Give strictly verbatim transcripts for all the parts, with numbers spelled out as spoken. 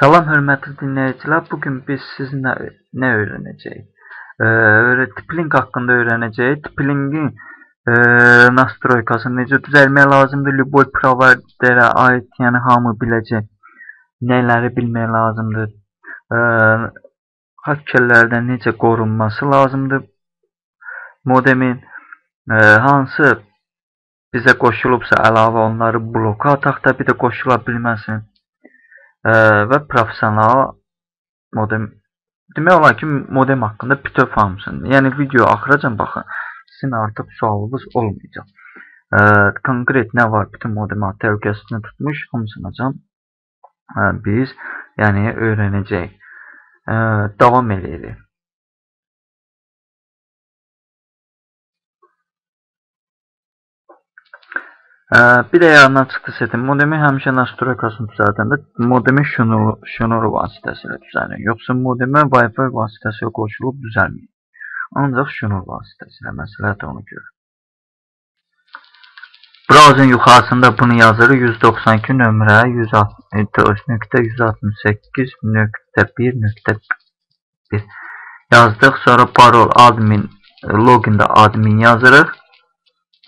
Salam hörmətli dinləyicilər, bugün biz sizinlə nə öyrənəcəyik? E, T P-Link haqqında öyrənəcəyik. T P-Linkin e, nastroykası necə düzəlmək lazımdır? Любой providerə ait, yəni hamı biləcək. Nələri bilmək lazımdır? E, Hakkerlərdən necə qorunması lazımdır? Modemin e, hansı bizə qoşulubsa əlavə onları bloka ataq da bir də qoşula bilməsin. Və profesional modem. Demək olar ki, modem haqqında bütöv hamısın. Yəni, video axıracan baxın. Sizin artıq sualınız olmayacaq. Konkret nə var? Bütün modemi təhlükəsini tutmuş. Hamısınacaq biz yəni öyrənəcəyik. Davam eləyirik. Bir də yandan çıxdı setin. Modemi həmişə nastroykasını düzəldəndə modemi şönür vasitəsilə düzəlmir. Yoxsa modemi Wi-Fi vasitəsilə qoşulub düzəlmir. Ancaq şönür vasitəsilə məsələ də onu görür. Browserin yuxarısında bunu yazırıq. yüz doxsan iki nömrə yüz altmış səkkiz nöqtə yüz altmış səkkiz nöqtə bir nöqtə bir yazdıq. Sonra parol admin, loginda admin yazırıq.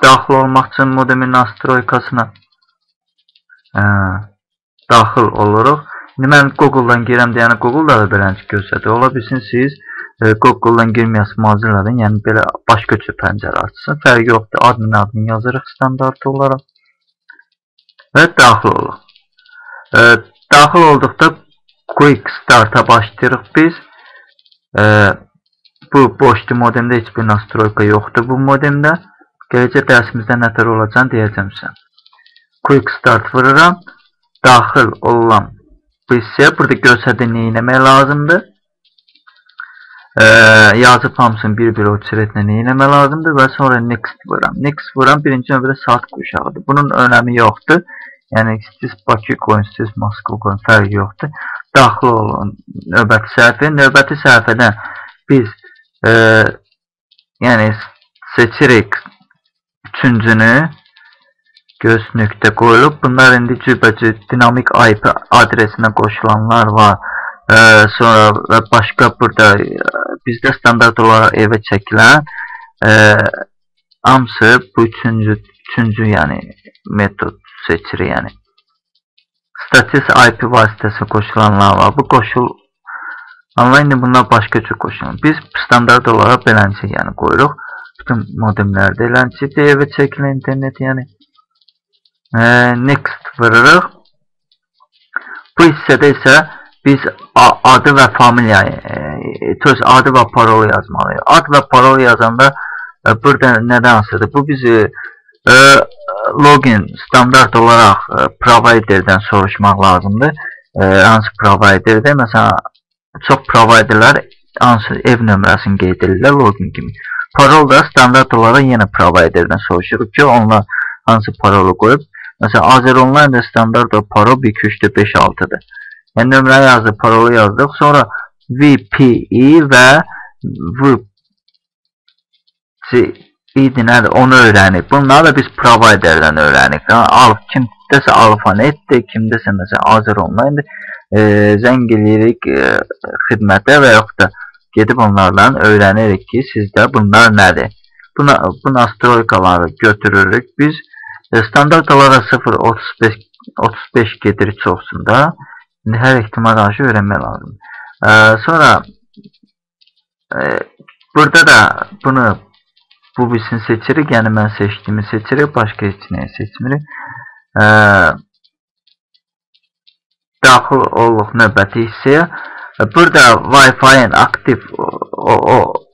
Daxil olmaq üçün modemin nastroykasına daxil oluruq. İndi mən Google-dan girəm deyəni Google-da da belənci göstərir. Ola bilsin siz Google-dan girməyəsi Mozilla-dan, yəni belə başqa cür pəncərə açsın. Fərqi yoxdur. Admin admin yazırıq standart olaraq və daxil oluruq. Daxil olduqda Quick Start-a başlayırıq biz. Bu boşdur modemdə, heç bir nastroyka yoxdur bu modemdə. Gələcək dərsimizdə nətər olacağını deyəcəm sizə. Quick Start vururam. Daxil olan bu hissəyə burada görsədə nə eləmək lazımdır. Yazıb hamısını bir-bir o çirətlə nə eləmək lazımdır və sonra Next vururam. Next vururam birinci növbədə saat quşağıdır. Bunun önəmi yoxdur. Yəni, siz Bakı qoyun, siz Moskva qoyun, fərqi yoxdur. Daxil olun növbəti səhifə. Növbəti səhifədən biz yəni seçirik. Üçüncünü göz nöqtə qoyulub. Bunlar indi cürbəcür dinamik I P adresinə qoşulanlar var. Sonra başqa burada bizdə standart olaraq evə çəkilən hamısı bu üçüncü metod seçir. Statis I P vasitəsi qoşulanlar var. Bu qoşulanlar indi bunlar başqa cür qoşulanlar. Biz standart olaraq beləncə qoyuruq. Bütün modemlərdə elənci evə çəkilə internet, yəni next vırırıq. Bu hissədə isə biz adı və familiyayı, söz adı və parol yazmalıyıq. Ad və parol yazanda burada nədən asıdır? Bu bizi login standart olaraq providerdən soruşmaq lazımdır. Hansı providerdə? Məsələn, çox providerlər hansı ev nömrəsini qeyd edirlər login kimi. Parol da standart olaraq yenə providerdən soruşuruq ki, onlar hansı parolu qoyub. Məsələn, AzerOnline da standart o parol bir iki üç dörd beş altıdır. Yəni, nömrə yazdıq, parolu yazdıq. Sonra V P I və V C I-dir nədir? Onu öyrənik. Bunları da biz providerdən öyrənik. Kimdəsə alfanetdir, kimdəsə AzerOnline-dir. Zəng eləyirik xidmətə və yaxud da gedib onlardan öyrənirik ki, sizdə bunlar nədir? Bu nastroykaları götürürük. Biz standart olaraq sıfır otuz beş gedirik çoxsunda. Hər ehtimal qarşı öyrənmək lazımdır. Sonra burada da bunu bu birisini seçirik. Yəni, mən seçdiyimi seçirik. Başqa heç nəyə seçmirik. Daxil olduq növbəti hissəyə. Burada Wi-Fi-nin aktiv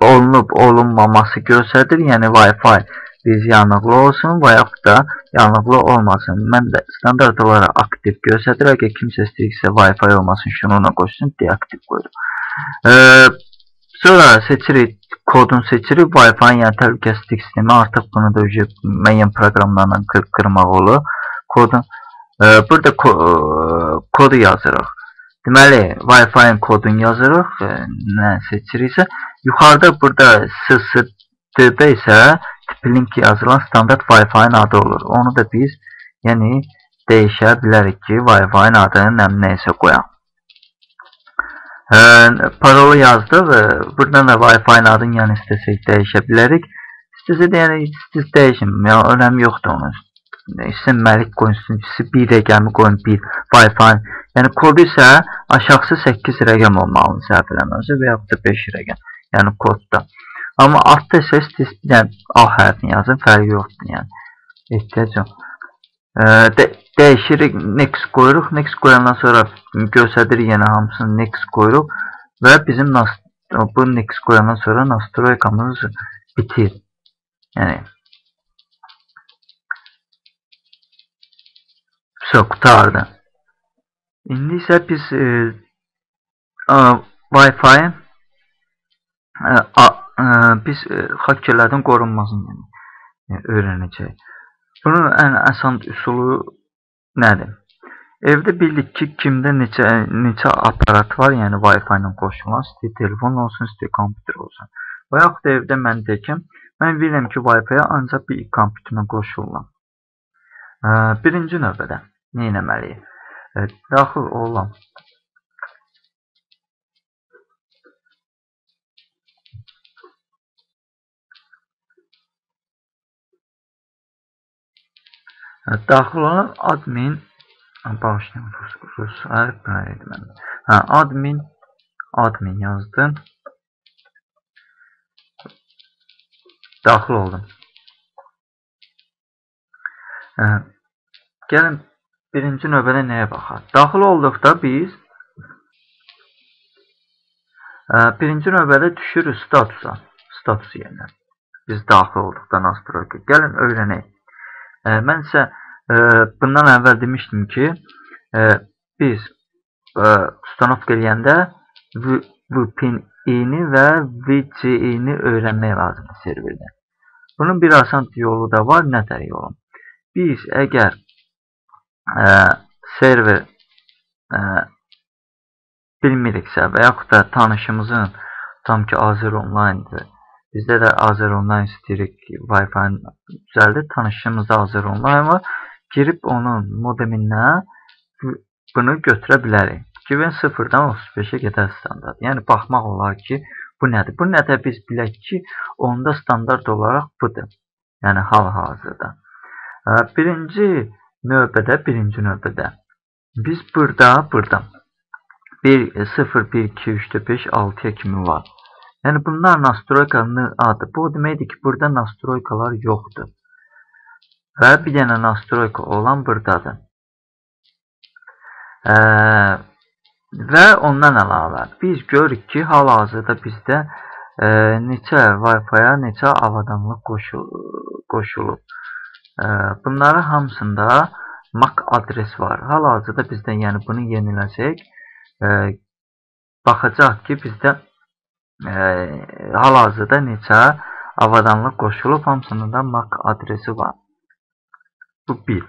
olunub olunmaması görsədir. Yəni, Wi-Fi biz yanıqlı olsun və yaxud da yanıqlı olmasın. Mən də standart olaraq aktiv görsədir. Əgər kimsə istəyirsə Wi-Fi olmasın, şunu ona qoşsun, deaktiv qoyuruq. Sonra seçirik, kodunu seçirik. Wi-Fi-nin yəni təhlükəsizlik sistemi artıq bunu da müəyyən proqramlarla qırmaq olur. Burada kodu yazırıq. Deməli, Wi-Fi-nin kodunu yazırıq, nə seçiriksə. Yuxarıda burada S S I D-də isə T P-Link yazılan standart Wi-Fi-nin adı olur. Onu da biz, yəni, dəyişə bilərik ki, Wi-Fi-nin adını nəyəsə qoyaq. Parolu yazdı ve buradan da Wi-Fi'nin adını yani istesek değişe bilərik. İstesek yani siz değişin. Ya, önemi yoktu onun. İstesek Məlik koyun, istesek bir rəqəmi koyun, bir Wi-Fi. Yani kodu ise aşağısı səkkiz rəqəm olmalıdır, səhv eləməz, veya da beş rəqəm. Yani kodda. Ama altta ise istesek yani, A hərfini yazın, fərqi yoktu yani. İhtiyac yok. De değişirik, next koyuruq, next koyandan sonra göstəririk yenə hamısını next koyuruq və bizim bu next koyandan sonra nastroykamız bitir. Yəni so, qutardı. İndi isə biz e, Wi-Fi-nin e, e, biz e, hackerlərdən qorunmasını yəni, yəni, öyrənəcəyik. Bunun en asan üsulu nedir? Evde bildik ki kimde neçe, neçe aparat var, yani Wi-Fi'nin koşulan, site telefon olsun, site kompüter olsun. Veyahut da evde mən deyim, mən bilirəm ki Wi-Fi'ye ancak bir kompüterine koşulan. E, birinci növbədə ne eləməliyik? E, daxil olan Daxil olan admin bağışlayın, admin admin yazdım, daxil oldum. Gəlin birinci növbədə nəyə baxaq? Daxil olduqda biz birinci növbədə düşürüz statusa, status yerinə biz daxil olduqda nastroyka. Gəlin öyrənək. Mən isə e, bundan əvvəl demişdim ki e, biz e, ustanovka eləyəndə V P N-ini və V C I-ni öyrənmək lazımdır serverdə. Bunun bir asan yolu da var. Nədir yolu? Biz əgər e, server e, bilmiriksə və yaxud da tanışımızın tam ki AzerOnline-dir. Bizdə də AzerOnline istəyirik, Wi-Fi-nin üzərində tanışımızda AzerOnline var. Girib onun modemindən bunu götürə bilərik. iki min sıfırdan otuz beşə qədər standart. Yəni baxmaq olar ki, bu nədir? Bu nədir? Biz bilək ki, onda standart olaraq budur. Yəni hal-hazırda. Birinci növbədə, birinci növbədə biz burada, burada sıfır, bir, iki, üç, beş, altıya kimi var. Yəni bunlar nastroykanın adı. Bu deməkdir ki, burada nastroykalar yoxdur. Və bir dənə nastroyka olan buradadır. E, və ondan əlavə biz görürük ki, hal-hazırda bizdə e, neçə Wi-Fi-ya, neçə avadanlıq qoşulub. E, bunların hamısında M A C adres var. Hal-hazırda bizdə yəni bunu yeniləcək. E, baxacaq ki, bizdə E, hal-hazırda neçə avadanlıq qoşulub, hamısının da M A C adresi var. Bu bir.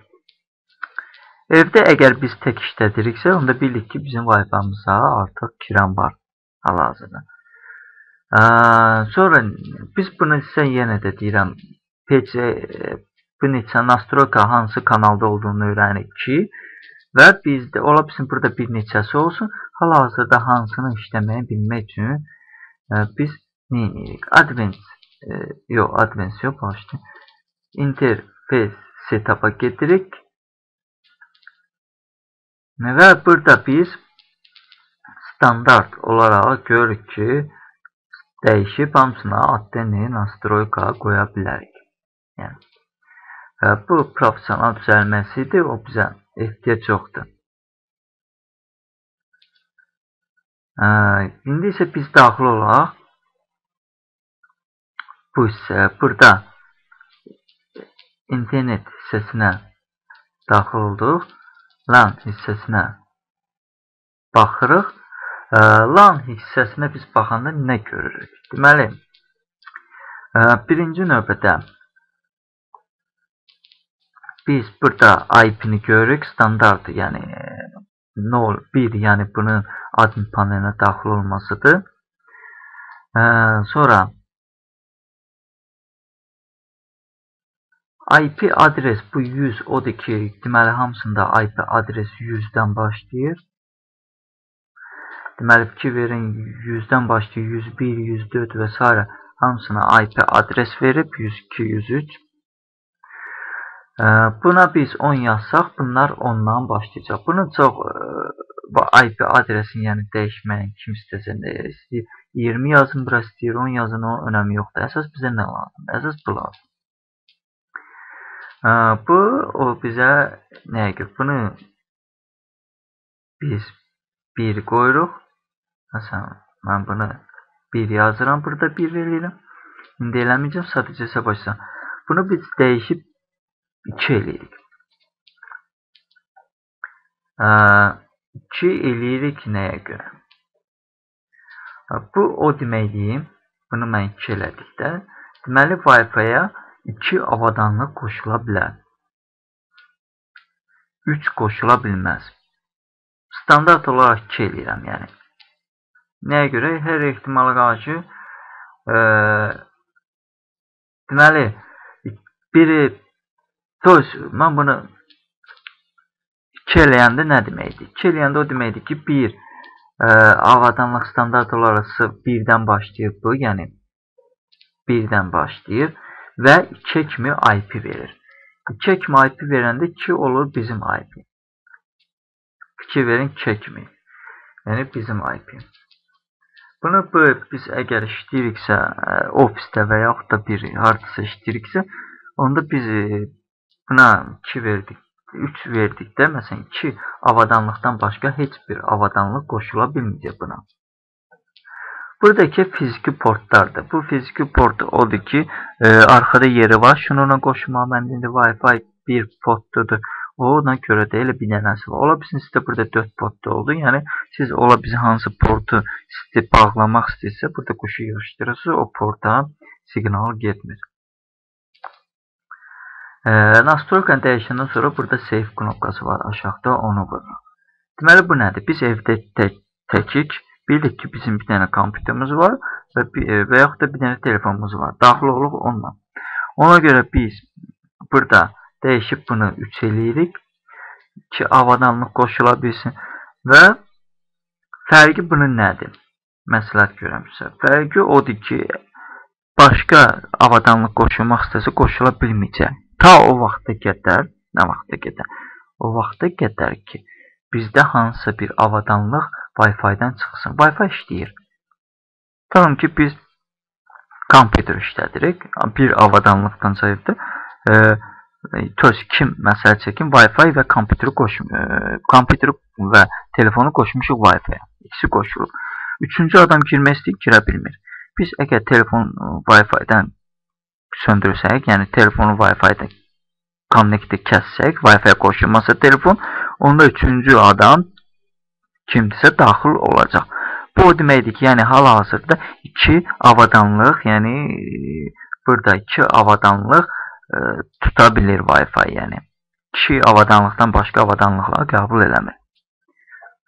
Evdə əgər biz tək işlədiriksə, onda bilirik ki, bizim Wi-Fi-mıza artıq kirəm var hal-hazırda. E, sonra biz bunu isə yenə də deyirəm, pece, bu neçə nastroyka hansı kanalda olduğunu öyrənirik ki, və bizdə ola bilsin burada bir neçəsi olsun, hal-hazırda hansını işləməyi bilmək üçün biz ne edirik? Advanced e, yok, Advanced yok. Başta. Interface setup'a getirik. Ve burada biz standart olarak görürük ki değişip hamısına adını nastroyka koya bilərik. Yani, e, bu profesyonel düzelmesidir. O bize ihtiyaç yoktur. İndi isə biz daxil olaq bu hissə, burada internet hissəsinə daxil olduq, LAN hissəsinə baxırıq. LAN hissəsinə biz baxanda nə görürük? Deməli, birinci növbədə biz burada I P'ni görürük, standartı, yəni sıfır bir, yani bunun admin paneline daxil olmasıdır. Ee, sonra I P adres bu yüz, odur ki deməli hamısında I P adresi yüzdən başlayır. Deməli fikirlərin yüzdən başlayıb yüz bir, yüz dörd və s. hamısına I P adres verib yüz iki, yüz üç. Buna biz on yazsaq, bunlar ondan başlayacaq. Bunu çox I P adresini yəni dəyişməyin kim istəsən, iyirmi yazın, bura istəyir, on yazın, o önəmi yoxdur. Əsas bizə nə lazım? Əsas bu lazım. Bu, o bizə nəyə görə? Bunu biz bir qoyuruq. Məsələn, mən bunu bir yazıram, burada bir verirəm. İndi eləməyəcəm, sadəcə isə başlayacam. Bunu biz dəyişib iki eləyirik. iki eləyirik nəyə görə? Bu, o deməliyim. Bunu mən iki elədik də. Deməli, Wi-Fi-ya iki avadanlıq qoşula bilər. üç qoşula bilməz. Standart olaraq iki eləyirəm, yəni. Nəyə görə? Hər ehtimalı qarşı deməli, biri Dolayıs, mən bunu iki eləyəndə nə deməkdir? iki eləyəndə o deməkdir ki, bir avadanlıq standart olaraq birdən başlayır bu, yəni birdən başlayır və ikiyə kimi I P verir. ikiyə kimi I P verəndə iki olur bizim I P. fikir verin ikiyə kimi, yəni bizim I P. Bunu biz əgər işləyiriksə, ofisdə və yaxud da bir hardasa işləyiriksə, onda biz buna iki verdik, üç verdik də, məsələn, iki avadanlıqdan başqa heç bir avadanlıq qoşula bilməyəcək buna. Buradakı fiziki portlardır. Bu fiziki port odur ki, arxada yeri var, şununla qoşma, mən indi Wi-Fi bir portdur, ona görə də elə bir nənəsi var. Ola bilsin, sizdə burada dörd portda oldu, yəni siz ola bilsin hansı portu bağlamaq istəyirsə, burada qoşu yığışdırırsınız, o porta siqnal getmir. Nastroykanı dəyişəndən sonra burada save knopkası var aşağıda, onu vururuq. Deməli, bu nədir? Biz evdə təkik, bildik ki, bizim bir dənə kompüterimiz var və yaxud da bir dənə telefonumuz var. Daxil oluq onunla. Ona görə biz burada dəyişib bunu üç eləyirik ki, avadanlıq qoşula bilsin və fərqi bunun nədir? Məsləhət görəmsə, fərqi odur ki, başqa avadanlıq qoşulmaq istəsə qoşula bilməyəcək. Ta o vaxta qədər, nə vaxta qədər? O vaxta qədər ki, bizdə hansısa bir avadanlıq Wi-Fi-dən çıxsın. Wi-Fi işləyir. Tamam ki, biz kompüter işlədirik. Bir avadanlıqdan sayıbdır. Töz kim məsələ çəkin? Wi-Fi və kompüteri və telefonu qoşmuşuq Wi-Fi-yə. İkisi qoşulub. Üçüncü adam girmək istəyir, girə bilmir. Biz əgər telefon Wi-Fi-dən söndürsək, yəni telefonu Wi-Fi-də connect-i kəssək, Wi-Fi-yə qoşulmasa telefon, onda üçüncü adam kimdirsə daxil olacaq. Bu o deməkdir ki, yəni hal-hazırda iki avadanlıq, yəni burada iki avadanlıq tuta bilir Wi-Fi, yəni iki avadanlıqdan başqa avadanlıqla qəbul eləmir.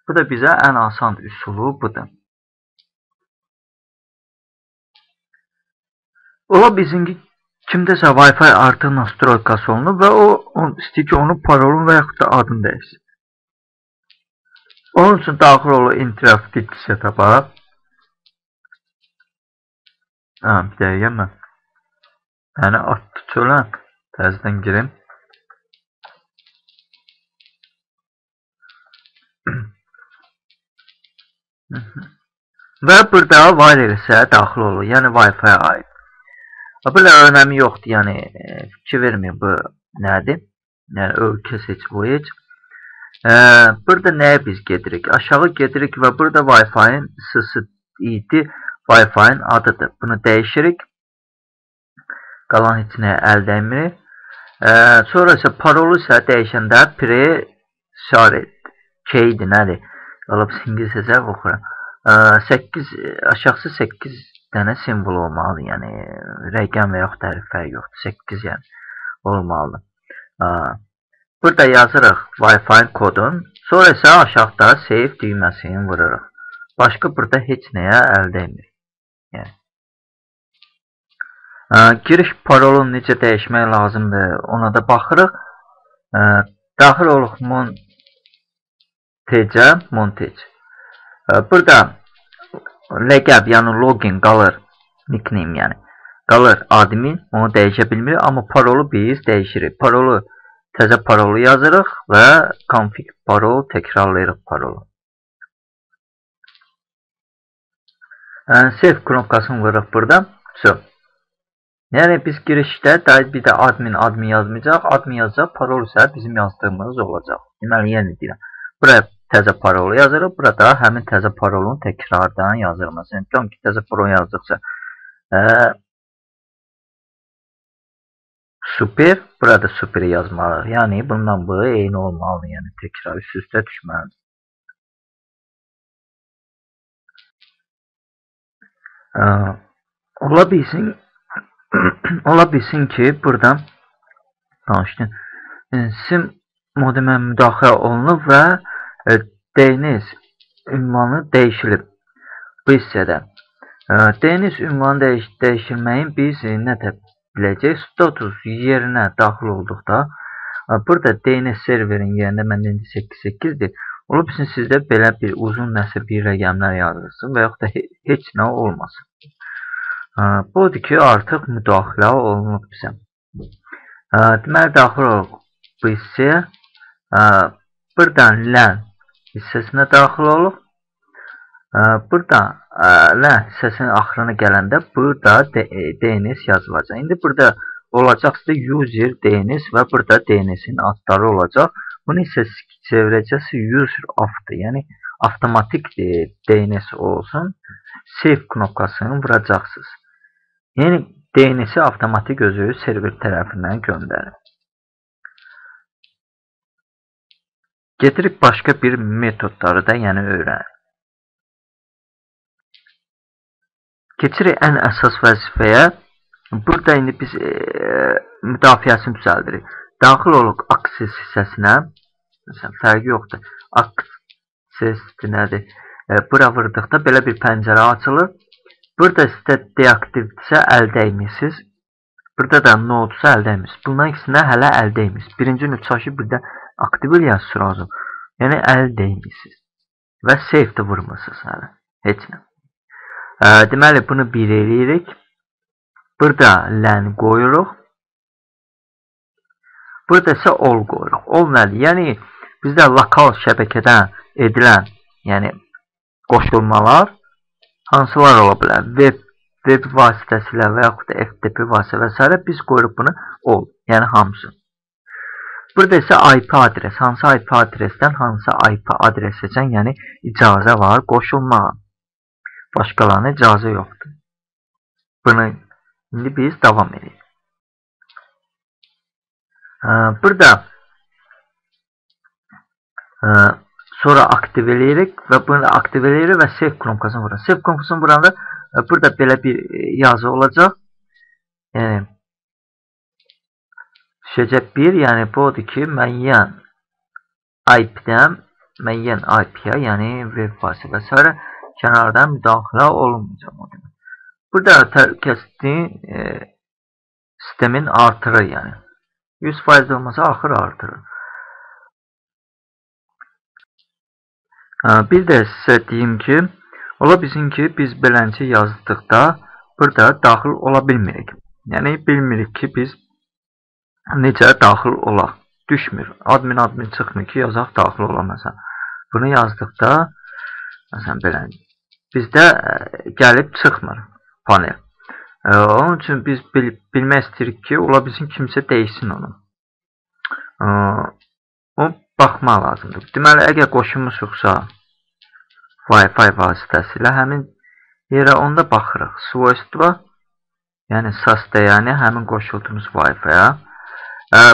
Bu da bizə ən asan üsulu budur. Ola bilsin ki, kimdəsə Wi-Fi artıq nastroykası olunur və o istəyir ki, onun parolun və yaxud da adını dəyişsin. Onun üçün daxil olur interaktiv setapa. Hə, bir dəqiqə mən. Yəni, atdı çölə, təzdən girim. Və burada wireless-ə daxil olur, yəni Wi-Fi-yə aid. Belə önəmi yoxdur, yəni fikir verməyin, bu nədir? Yəni, ölkə seç, bu heç. Burada nəyə biz gedirik? Aşağı gedirik və burada Wi-Fi-nin S S I D Wi-Fi-nin adıdır. Bunu dəyişirik. Qalan heç nəyə əldə etmirik. Sonra isə parolu isə dəyişəndə pre-shared K-dir, nədir? Qalıb singil-səzə oxuram. Aşağısı səkkiz dənə simbol olmalıdır, yəni rəqəm və yaxud hərfə yoxdur, səkkiz yəni olmalıdır. Burada yazırıq Wi-Fi kodun, sonra isə aşağıda save düyməsini vururuq. Başqa burada heç nəyə əldə etmirik. Giriş parolunu necə dəyişmək lazımdır, ona da baxırıq. Daxil oluq Montec, Montec. Burada ləqəb, yəni login qalır, nickname yəni qalır admin, onu dəyişə bilmirik, amma parolu biz dəyişirik. Parolu, təzə parolu yazırıq və config parol təkrarlayırıq parolu. Save knopkasını vururuq burada. So. Yəni biz girişdə bir də admin admin yazmayacaq, admin yazacaq, parol isə bizim yazdığımız olacaq. Deməli, yəni deyirəm. Buraya təzə parolu yazırıq, burada həmin təzə parolun təkrardan yazılması. Yəni, tam ki, təzə parol yazdıqca e, super, burada superi yazmalıyıq. Yəni, bundan bu eyni olmalı, yəni təkrar üst üstə düşməlidir. E, ola bilsin, ola bilsin ki, burada danışdım, sim modemə müdaxilə olunub və D N S ünvanı dəyişilib bu hissədə. D N S ünvanı dəyiş, dəyişilməyin biz nə təbii biləcək? Status yerinə daxil olduqda, burada D N S serverin yerində məndə indi səkkiz səkkiz-dir. Olub üçün sizdə belə bir uzun nəsə bir rəqəmlər yazılsın və yaxud da he heç nə olmasın. Budur ki, artıq müdaxilə olunub bizə. Deməli, daxil olub bu hissəyə. Buradan lən hissəsinə daxil olub. Buradan lən hissəsinin axırına gələndə burada D N S yazılacaq. İndi burada olacaqsa user D N S və burada D N S-in adları olacaq. Bunun isə çevirəcəsi user afdır. Yəni avtomatik D N S olsun. Save knopkasını vuracaqsınız. Yəni D N S-i avtomatik özü server tərəfindən göndərir. Getirik başqa bir metodları da, yəni öyrənirik. Keçirik ən əsas vəzifəyə. Burada indi biz e, müdafiəsini düzəldirik. Daxil oluq access hissəsinə. Məsələn, fərqi yoxdur. Access nədir? E, bura vurduqda belə bir pəncərə açılır. Burada sizdə deaktivdirsə əl dəymişsiniz. Burada da nodsa əl dəymişsiniz. Bundan ikisində hələ əl dəymişsiniz. Birinci nütsaşı burada aktivil yazısı lazım. Yəni, əl deymişsiniz. Və save də vurmasınız hələ. Heç nə. E, deməli, bunu bir eləyirik. Burada lən qoyuruq. Burada isə all qoyuruq. All nədir? Yəni, bizdə lokal şəbəkədən edilən, yəni, qoşulmalar hansılar ola bilər? Web, web vasitəsilə və yaxud da F T P vasitə və s. Biz qoyuruq bunu all. Yəni, hamısı. Burada isə I P adres, hansı I P adresdən hansı I P adres seçən, yəni icazə var qoşulmağa. Başqalarına icazə yoxdur. Bunu indi biz davam edək. Burada sonra aktiv eləyirik və bunu aktiv eləyirik və save knopkasını vururuq. Save knopkasını vuranda burada belə bir yazı olacaq. Yəni düşəcək bir, yəni bu odur ki, müəyyən I P-dən, müəyyən I P-yə, yəni web vasitə və s. kənardan müdaxilə olunmayacaq. Burada təhlükəsizlik e, sistemin artırır, yəni. yüz faiz olmasa axır artırır. Bir də sizə deyim ki, ola bilsin ki, biz beləncə yazdıqda burada daxil ola bilmirik. Yəni, bilmirik ki, biz necə daxil olaq? Düşmür. Admin admin çıxmır ki, yazaq daxil ola. Məsələn, bunu yazdıqda, məsələn, belə, bizdə gəlib çıxmır panel. Onun üçün biz bilmək istəyirik ki, ola bilsin kimsə dəyişsin onu. O, baxmaq lazımdır. Deməli, əgər qoşulmuşuqsa Wi-Fi vasitəsilə həmin yerə onda baxırıq. Svoystva, yəni S A S-də, yəni həmin qoşulduğumuz Wi-Fi-ya.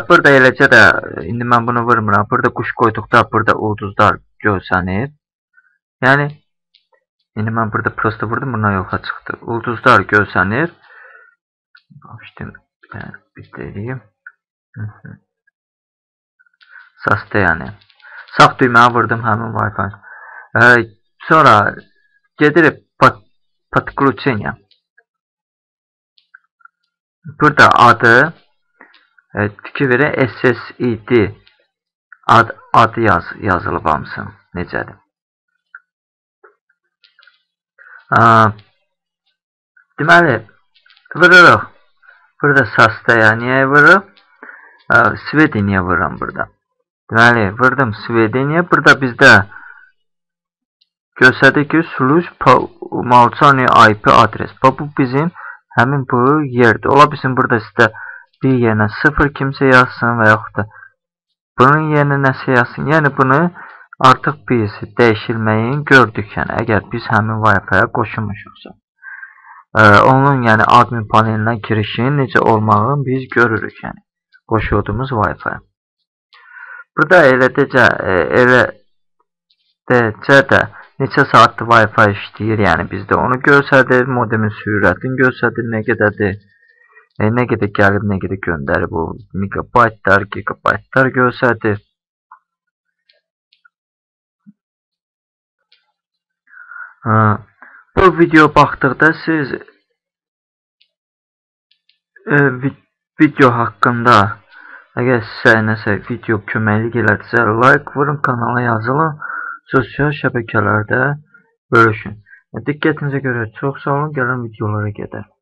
Burada eləcə də, indi mən bunu vurmuram, burada quş qoyduqda, burada ulduzlar görsənir. Yəni, indi mən burada prosta vurdum, bundan yoxa çıxdı. Ulduzlar görsənir. İşte, bir deyirəm. Sasda, yəni. Sağ düyməni vurdum, həmin Wi-Fi. Sonra gedirik podключение. Burada adı. Tiki verək, S S I D adı yazılıb hamısı necədir? Deməli, vururuq. Burada sastaya niyə vurub? Svedeniya vuram burada. Deməli, vurdum Svedeniya. Burada bizdə göstərdik ki, slush malçani I P adres. Bu bizim həmin bu yerdir. Ola bilsin burada sizdə bir yerinə sıfır kimsə yazsın və yaxud da bunun yerinə nəsə yazsın. Yəni bunu artıq biz dəyişilməyin gördük. Yəni əgər biz həmin Wi-Fi-yə qoşulmuşuqsa, onun yəni admin panelinə girişin necə olmağını biz görürük. Yəni qoşulduğumuz Wi-Fi-yə. Burada elə dəcə elə dəcə də neçə saatdir Wi-Fi işləyir, yəni bizdə onu görsədir, modemin sürətini görsədir, nə qədərdir, e, nə qədər gəlib, nə qədər göndərib, o megabaytlar, gigabaytlar görsədir. Ha, bu video baxdıqda siz e, video haqqında, əgər sizə nəsə video köməklik elədirsə, like vurun, kanala yazılın. Sosial şəbəkələrdə bölüşün. Diqqətinizə görə çox sağ olun. Gələn videolara gedək.